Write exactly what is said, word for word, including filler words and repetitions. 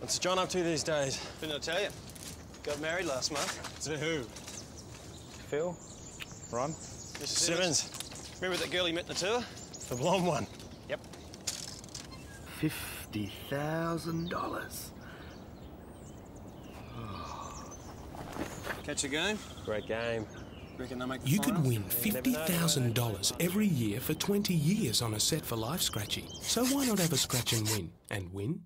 What's John up to these days? Didn't I tell you? Got married last month. To who? Phil. Ron. Missus Simmons. Remember that girl you met in the tour? The blonde one. Yep. Fifty thousand dollars. Catch a game? Great game. Reckon they'll make the you finals? Could win fifty thousand dollars every year for twenty years on a Set For Life scratchy. So why not have a scratch and win? And win